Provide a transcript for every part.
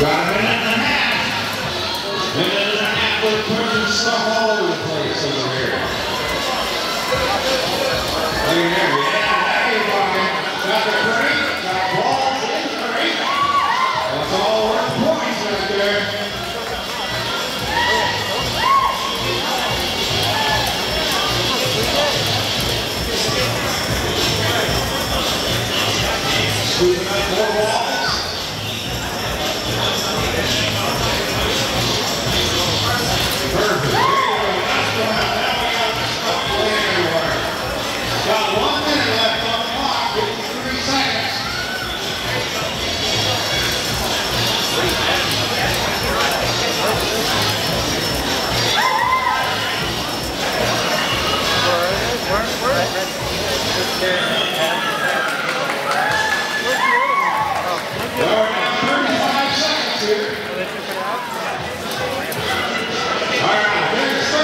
Drive and a half with Perkins stuff all over the place over here. Look at here, we have a happy pocket. Got the creek, got balls in the creek. That's all worth points right there. Scooping up more balls. Perfect. There you go. That's going out. Now we got to stop playing everywhere. Got 1 minute left on the clock. 53 seconds. All right,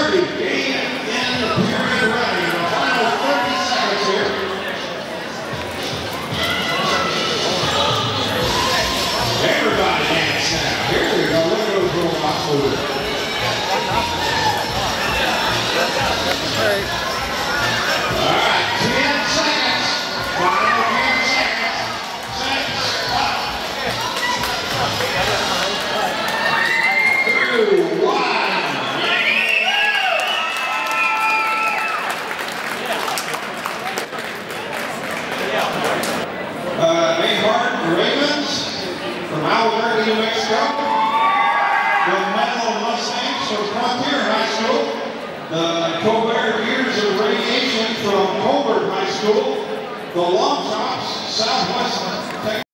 30, game in the period running. The final 30 seconds here. Everybody dance now. Here we go. Look at those robots moving. All right, 10 seconds. Final 10 seconds. Six, five, 3, 1. New Mexico, the Metal Mustangs from Frontier High School, the Colbert Years of Radiation from Colbert High School, the Long Tops, Southwest Texas.